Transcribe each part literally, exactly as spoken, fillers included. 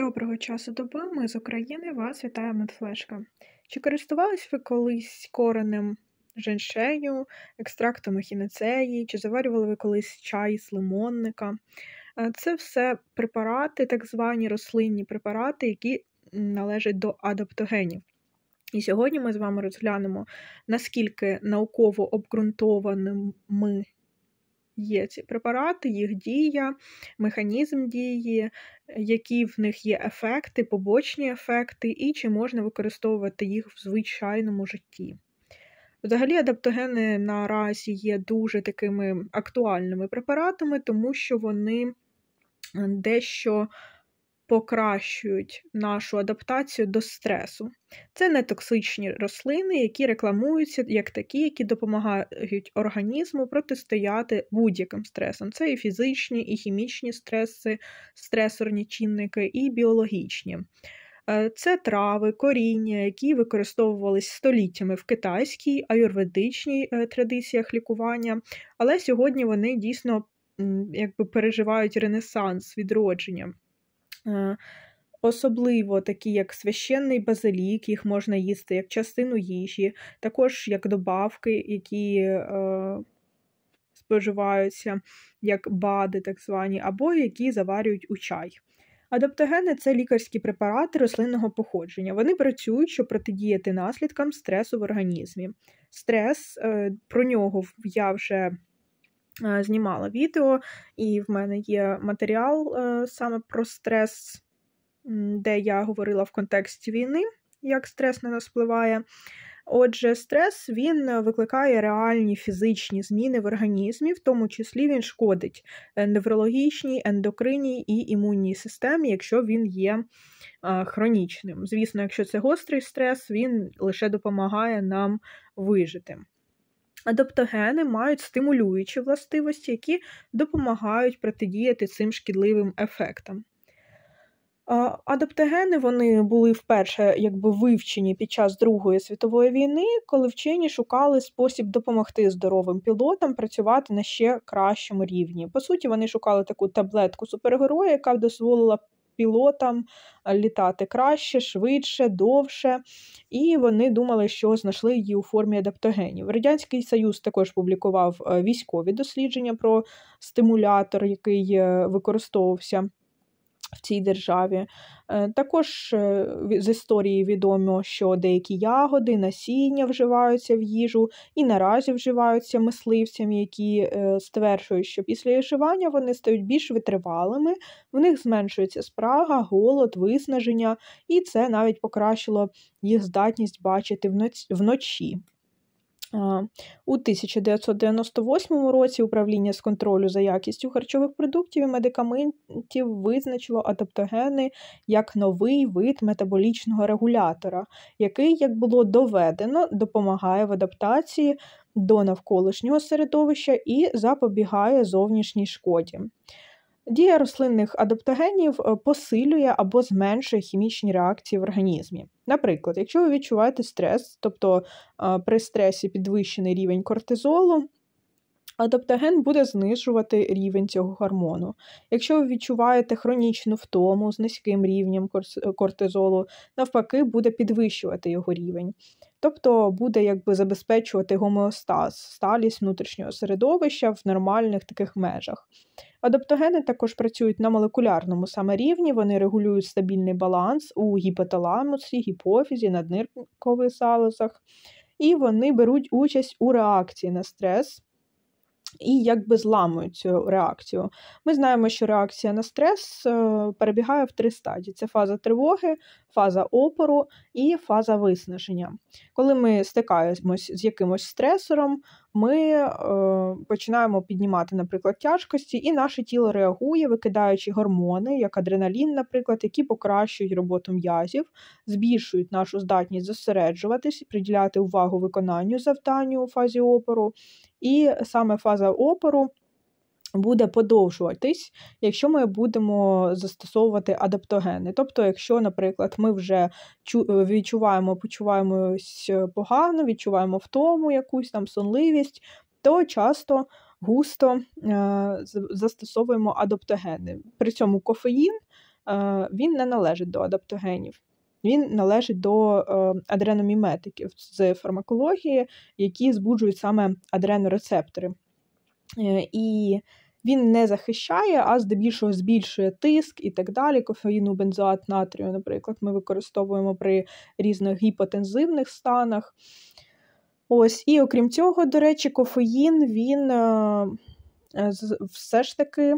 Доброго часу доби, ми з України, вас вітає Медфлешка. Чи користувались ви колись коренем женьшеню, екстрактом ехінацеї, чи заварювали ви колись чай з лимонника? Це все препарати, так звані рослинні препарати, які належать до адаптогенів. І сьогодні ми з вами розглянемо, наскільки науково обґрунтованими є ці препарати, їх дія, механізм дії, які в них є ефекти, побочні ефекти і чи можна використовувати їх в звичайному житті. Взагалі адаптогени наразі є дуже такими актуальними препаратами, тому що вони дещо покращують нашу адаптацію до стресу. Це не токсичні рослини, які рекламуються як такі, які допомагають організму протистояти будь-яким стресам. Це і фізичні, і хімічні стреси, стресорні чинники, і біологічні. Це трави, коріння, які використовувались століттями в китайській, аюрведичній традиціях лікування, але сьогодні вони дійсно якби переживають ренесанс, відродження. Особливо такі, як священний базилік, їх можна їсти як частину їжі, також як добавки, які е, споживаються як бади так звані, або які заварюють у чай. Адаптогени – це лікарські препарати рослинного походження. Вони працюють, щоб протидіяти наслідкам стресу в організмі. Стрес, е, про нього я вже знімала відео, і в мене є матеріал саме про стрес, де я говорила в контексті війни, як стрес на нас впливає. Отже, стрес, він викликає реальні фізичні зміни в організмі, в тому числі він шкодить неврологічній, ендокринній і імунній системі, якщо він є хронічним. Звісно, якщо це гострий стрес, він лише допомагає нам вижити. Адаптогени мають стимулюючі властивості, які допомагають протидіяти цим шкідливим ефектам. Адаптогени, вони були вперше якби вивчені під час Другої світової війни, коли вчені шукали спосіб допомогти здоровим пілотам працювати на ще кращому рівні. По суті, вони шукали таку таблетку супергероя, яка дозволила пілотам літати краще, швидше, довше, і вони думали, що знайшли її у формі адаптогенів. Радянський Союз також публікував військові дослідження про стимулятор, який використовувався в цій державі. Також з історії відомо, що деякі ягоди, насіння вживаються в їжу і наразі вживаються мисливцями, які стверджують, що після вживання вони стають більш витривалими, в них зменшується спрага, голод, виснаження, і це навіть покращило їх здатність бачити вночі. У тисяча дев'ятсот дев'яносто восьмому році управління з контролю за якістю харчових продуктів і медикаментів визначило адаптогени як новий вид метаболічного регулятора, який, як було доведено, допомагає в адаптації до навколишнього середовища і запобігає зовнішній шкоді. Дія рослинних адаптогенів посилює або зменшує хімічні реакції в організмі. Наприклад, якщо ви відчуваєте стрес, тобто при стресі підвищений рівень кортизолу, адаптоген буде знижувати рівень цього гормону. Якщо ви відчуваєте хронічну втому з низьким рівнем кортизолу, навпаки, буде підвищувати його рівень. Тобто буде якби забезпечувати гомеостаз, сталість внутрішнього середовища в нормальних таких межах. Адаптогени також працюють на молекулярному саме рівні, вони регулюють стабільний баланс у гіпоталамусі, гіпофізі, надниркових залозах, і вони беруть участь у реакції на стрес і якби зламують цю реакцію. Ми знаємо, що реакція на стрес перебігає в три стадії. Це фаза тривоги, фаза опору і фаза виснаження. Коли ми стикаємось з якимось стресором, ми е, починаємо піднімати, наприклад, тяжкості, і наше тіло реагує, викидаючи гормони, як адреналін, наприклад, які покращують роботу м'язів, збільшують нашу здатність зосереджуватись, приділяти увагу виконанню завданню у фазі опору. І саме фаза опору буде подовжуватись, якщо ми будемо застосовувати адаптогени. Тобто, якщо, наприклад, ми вже відчуваємо, почуваємось погано, відчуваємо втому якусь там сонливість, то часто густо застосовуємо адаптогени. При цьому кофеїн він не належить до адаптогенів. Він належить до адреноміметиків з фармакології, які збуджують саме адренорецептори. І він не захищає, а здебільшого збільшує тиск і так далі. Кофеїну, бензоат натрію, наприклад, ми використовуємо при різних гіпотензивних станах. Ось, і окрім цього, до речі, кофеїн, він все ж таки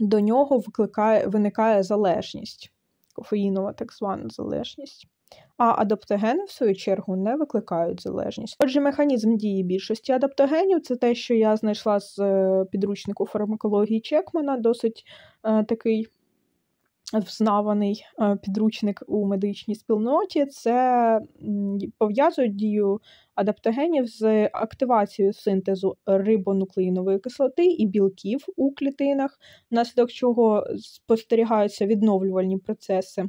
до нього викликає, виникає залежність, кофеїнова так звана залежність. А адаптогени, в свою чергу, не викликають залежність. Отже, механізм дії більшості адаптогенів – це те, що я знайшла з підручнику фармакології Чекмана, досить е, такий взнаваний підручник у медичній спільноті. Це пов'язують дію адаптогенів з активацією синтезу рибонуклеїнової кислоти і білків у клітинах, внаслідок чого спостерігаються відновлювальні процеси.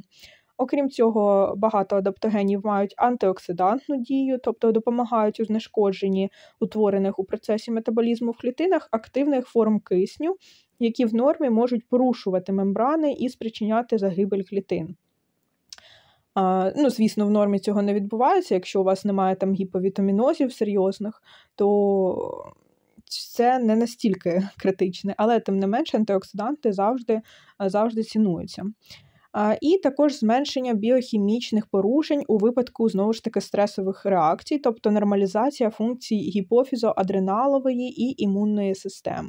Окрім цього, багато адаптогенів мають антиоксидантну дію, тобто допомагають у знешкодженні утворених у процесі метаболізму в клітинах активних форм кисню, які в нормі можуть порушувати мембрани і спричиняти загибель клітин. А, ну, звісно, в нормі цього не відбувається, якщо у вас немає там гіповітамінозів серйозних, то це не настільки критичне, але тим не менше антиоксиданти завжди, завжди цінуються. І також зменшення біохімічних порушень у випадку, знову ж таки, стресових реакцій, тобто нормалізація функцій гіпофізоадреналової і імунної системи.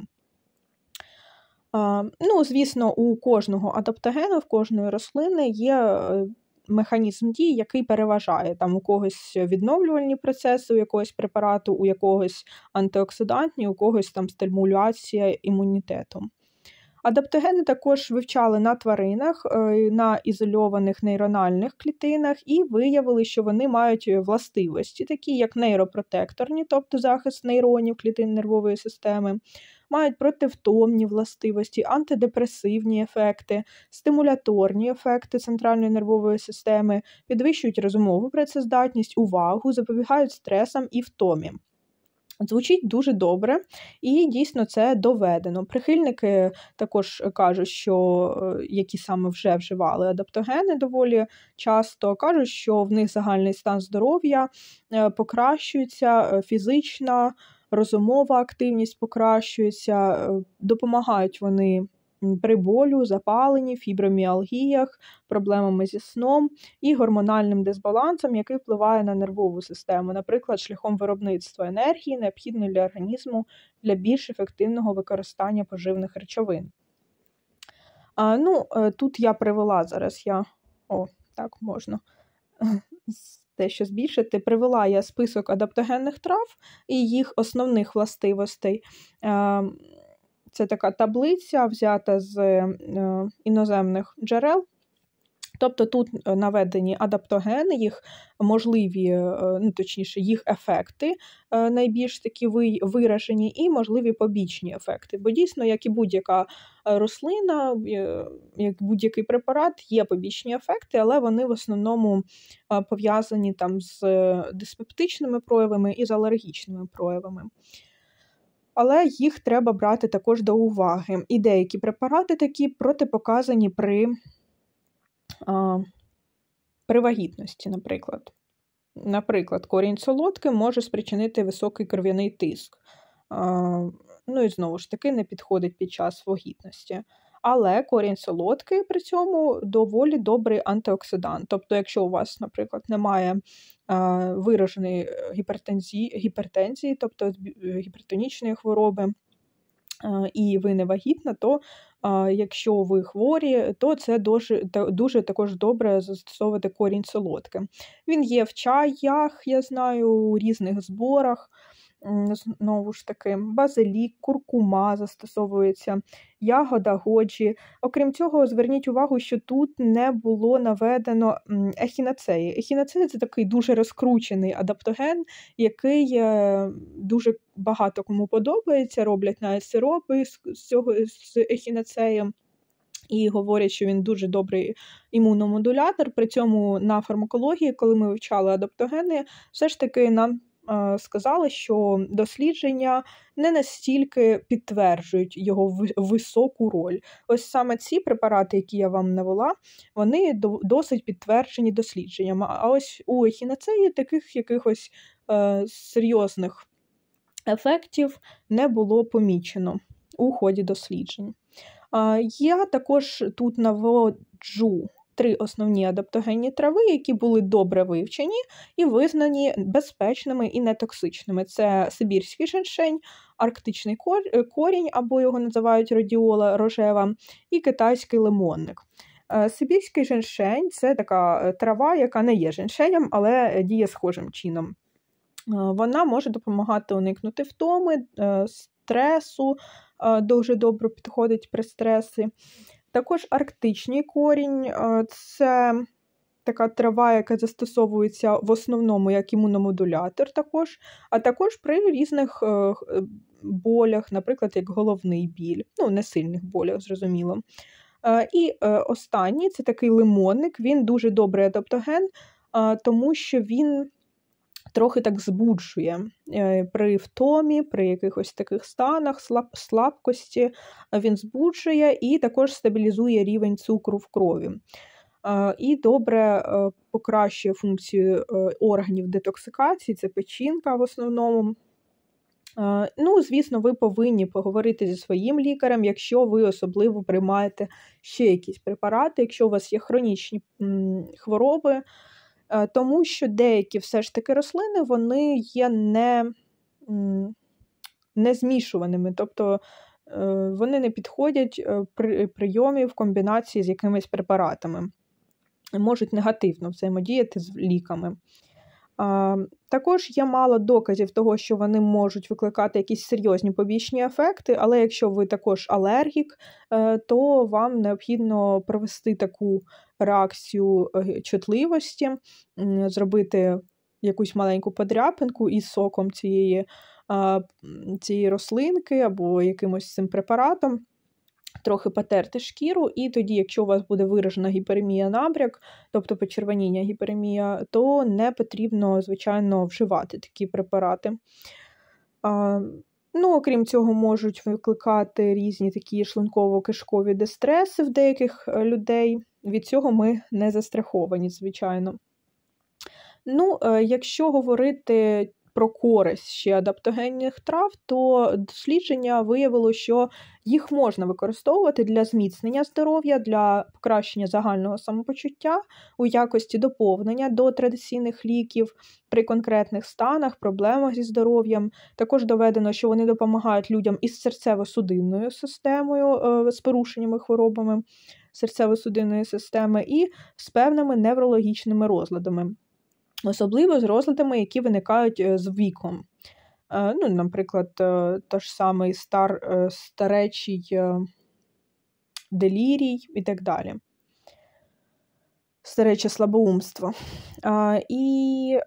Ну, звісно, у кожного адаптогену, в кожної рослини є механізм дії, який переважає. Там у когось відновлювальні процеси, у якогось препарату, у якогось антиоксидантні, у когось там стимуляція імунітету. Адаптогени також вивчали на тваринах, на ізольованих нейрональних клітинах і виявили, що вони мають властивості, такі як нейропротекторні, тобто захист нейронів, клітин нервової системи, мають противтомні властивості, антидепресивні ефекти, стимуляторні ефекти центральної нервової системи, підвищують розумову працездатність, увагу, запобігають стресам і втомі. Звучить дуже добре, і дійсно це доведено. Прихильники також кажуть, що які саме вже вживали адаптогени доволі часто, кажуть, що в них загальний стан здоров'я покращується, фізична, розумова активність покращується, допомагають вони при болю, запаленні, фіброміалгіях, проблемами зі сном і гормональним дисбалансом, який впливає на нервову систему, наприклад, шляхом виробництва енергії, необхідної для організму для більш ефективного використання поживних речовин. А, ну, тут я привела зараз, я... О, так, можна... Дещо збільшити, привела я список адаптогенних трав і їх основних властивостей. Це така таблиця, взята з іноземних джерел. Тобто тут наведені адаптогени, їх можливі, ну точніше, їх ефекти найбільш такі виражені і можливі побічні ефекти. Бо дійсно, як і будь-яка рослина, як будь-який препарат, є побічні ефекти, але вони в основному пов'язані там з диспептичними проявами і з алергічними проявами. Але їх треба брати також до уваги. І деякі препарати такі протипоказані при, а, при вагітності, наприклад. Наприклад, корінь солодкий може спричинити високий кров'яний тиск. А, ну і знову ж таки не підходить під час вагітності. Але корінь солодкий при цьому доволі добрий антиоксидант. Тобто, якщо у вас, наприклад, немає е, вираженої гіпертензії, гіпертензії, тобто гіпертонічної хвороби, е, і ви не вагітна, то е, якщо ви хворі, то це дуже, дуже також добре застосовувати корінь солодкий. Він є в чаях, я знаю, у різних зборах. Знову ж таки, базилік, куркума застосовується, ягода годжі. Окрім цього, зверніть увагу, що тут не було наведено ехінацеї. Ехінацеї – це такий дуже розкручений адаптоген, який дуже багато кому подобається, роблять навіть сиропи з цього з ехінацеєм. І говорять, що він дуже добрий імуномодулятор. При цьому на фармакології, коли ми вивчали адаптогени, все ж таки нам сказали, що дослідження не настільки підтверджують його високу роль. Ось саме ці препарати, які я вам навела, вони досить підтверджені дослідженнями. А ось у ехінацеї таких якихось е, серйозних ефектів не було помічено у ході досліджень. Е, я також тут наводжу три основні адаптогенні трави, які були добре вивчені і визнані безпечними і нетоксичними. Це сибірський жіншень, арктичний корінь, або його називають радіола рожева, і китайський лимонник. Сибірський жіншень – це така трава, яка не є жіншенем, але діє схожим чином. Вона може допомагати уникнути втоми, стресу, дуже добре підходить при стресі. Також арктичний корінь – це така трава, яка застосовується в основному як імуномодулятор також, а також при різних болях, наприклад, як головний біль, ну, не сильних болях, зрозуміло. І останній – це такий лимонник, він дуже добрий адаптоген, тому що він трохи так збуджує при втомі, при якихось таких станах, слаб, слабкості. Він збуджує і також стабілізує рівень цукру в крові. І добре покращує функцію органів детоксикації, це печінка в основному. Ну, звісно, ви повинні поговорити зі своїм лікарем, якщо ви особливо приймаєте ще якісь препарати, якщо у вас є хронічні хвороби, тому що деякі все ж таки рослини, вони є не, не змішуваними, тобто вони не підходять при прийомі в комбінації з якимись препаратами, можуть негативно взаємодіяти з ліками. Також є мало доказів того, що вони можуть викликати якісь серйозні побічні ефекти, але якщо ви також алергік, то вам необхідно провести таку реакцію чутливості, зробити якусь маленьку подряпинку із соком цієї, цієї рослинки або якимось цим препаратом, трохи потерти шкіру, і тоді, якщо у вас буде виражена гіперемія набряк, тобто почервоніння гіперемія, то не потрібно, звичайно, вживати такі препарати. А, ну, окрім цього, можуть викликати різні такі шлунково-кишкові дистреси в деяких людей. Від цього ми не застраховані, звичайно. Ну, якщо говорити про користь ще адаптогенних трав, то дослідження виявило, що їх можна використовувати для зміцнення здоров'я, для покращення загального самопочуття, у якості доповнення до традиційних ліків, при конкретних станах, проблемах зі здоров'ям. Також доведено, що вони допомагають людям із серцево-судинною системою, з порушеннями, хворобами серцево-судинної системи і з певними неврологічними розладами. Особливо з розладами, які виникають з віком. Ну, наприклад, той ж самий стар, старечий делірій і так далі. Старече слабоумство. І,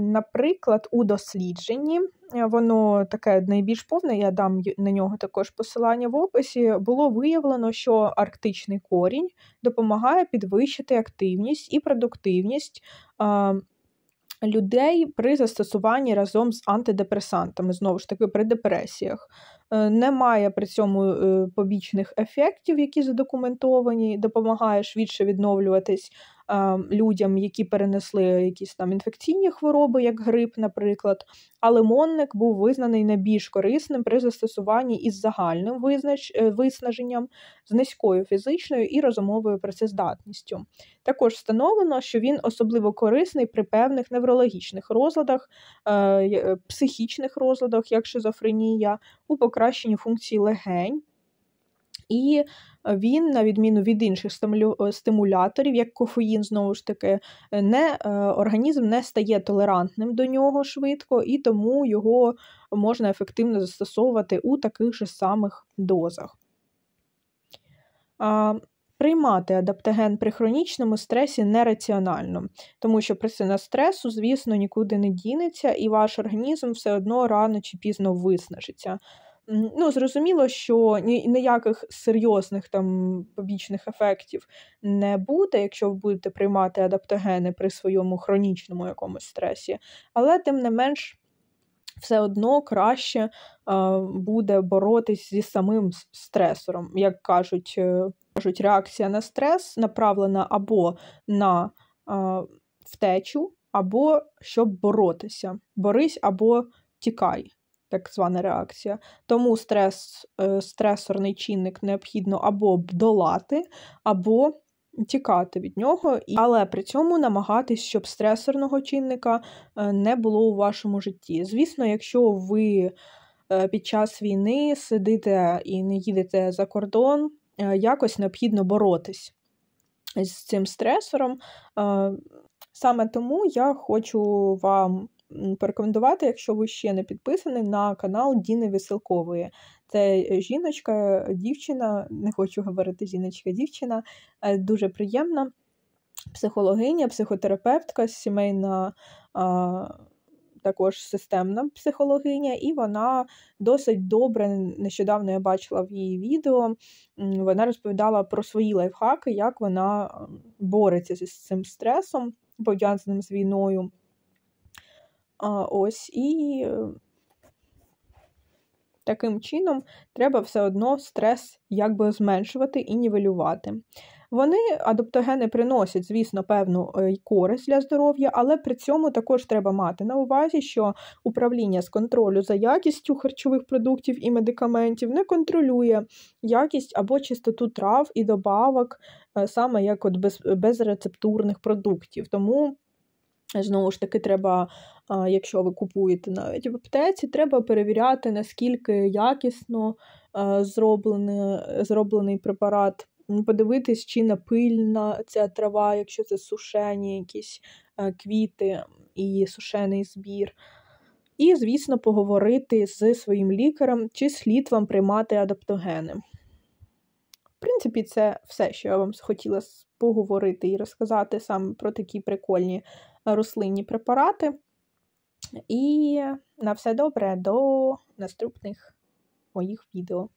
наприклад, у дослідженні, воно таке найбільш повне, я дам на нього також посилання в описі, було виявлено, що арктичний корінь допомагає підвищити активність і продуктивність а, людей при застосуванні разом з антидепресантами, знову ж таки, при депресіях. Немає при цьому побічних ефектів, які задокументовані, допомагає швидше відновлюватись людям, які перенесли якісь там інфекційні хвороби, як грип, наприклад. А лимонник був визнаний найбільш корисним при застосуванні із загальним визнач... виснаженням, з низькою фізичною і розумовою працездатністю. Також встановлено, що він особливо корисний при певних неврологічних розладах, психічних розладах, як шизофренія, у покращенні функції легень. І він, на відміну від інших стимуляторів, як кофеїн, знову ж таки, не, організм не стає толерантним до нього швидко, і тому його можна ефективно застосовувати у таких же самих дозах. А, приймати адаптоген при хронічному стресі нераціонально, тому що причина стресу, звісно, нікуди не дінеться, і ваш організм все одно рано чи пізно виснажиться. Ну, зрозуміло, що ніяких серйозних там побічних ефектів не буде, якщо ви будете приймати адаптогени при своєму хронічному якомусь стресі, але тим не менш все одно краще буде боротись зі самим стресором. Як кажуть, кажуть, реакція на стрес направлена або на втечу, або щоб боротися. Борись або тікай. Так звана реакція. Тому стрес, стресорний чинник необхідно або долати, або тікати від нього, але при цьому намагатись, щоб стресорного чинника не було у вашому житті. Звісно, якщо ви під час війни сидите і не їдете за кордон, якось необхідно боротись з цим стресором. Саме тому я хочу вам порекомендувати, якщо ви ще не підписані, на канал Діни Веселкової. Це жіночка, дівчина, не хочу говорити жіночка, дівчина, дуже приємна, психологиня, психотерапевтка, сімейна, а, також системна психологиня, і вона досить добре, нещодавно я бачила в її відео, вона розповідала про свої лайфхаки, як вона бореться з цим стресом, пов'язаним з війною. Ось, і таким чином треба все одно стрес якби зменшувати і нівелювати. Вони, адаптогени, приносять, звісно, певну користь для здоров'я, але при цьому також треба мати на увазі, що управління з контролю за якістю харчових продуктів і медикаментів не контролює якість або чистоту трав і добавок, саме як от без, безрецептурних продуктів. Тому знову ж таки, треба, якщо ви купуєте навіть в аптеці, треба перевіряти, наскільки якісно зроблений, зроблений препарат, подивитись, чи напильна ця трава, якщо це сушені якісь квіти і сушений збір. І, звісно, поговорити зі своїм лікарем, чи слід вам приймати адаптогени. В принципі, це все, що я вам хотіла поговорити і розказати саме про такі прикольні рослинні препарати. І на все добре, до наступних моїх відео.